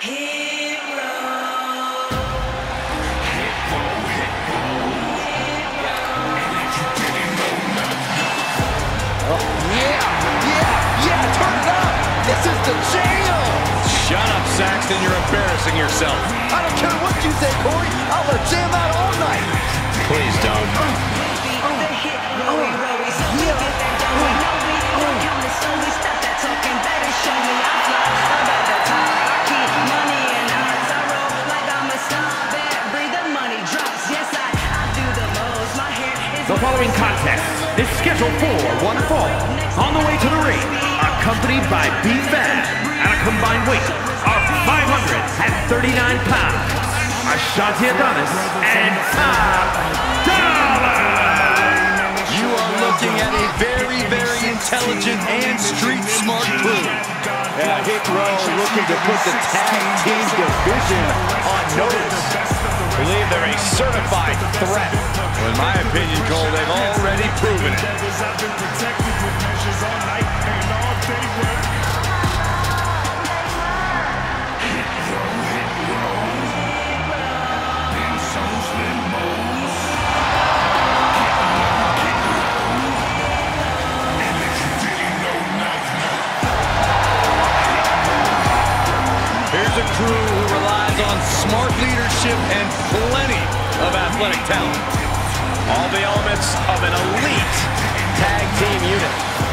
Hit Row. Hit Row, Hit Row. Oh, yeah, turn it up. This is the jam. Shut up, Saxton, you're embarrassing yourself. I don't care what you say, Corey. I'll let jam out all night. Please don't. The following contest is scheduled for one fall. On the way to the ring, accompanied by B-Fan at a combined weight of 539 pounds, Ashanti Adonis and Top Dollar. You are looking at a very intelligent and street-smart crew. And Hit Row looking to put the tag team division on notice. I believe they're a certified threat. Well, in my opinion, Cole, they've already proven it. Here's a crew who relies on smart leadership and plenty of athletic talent. All the elements of an elite tag team unit.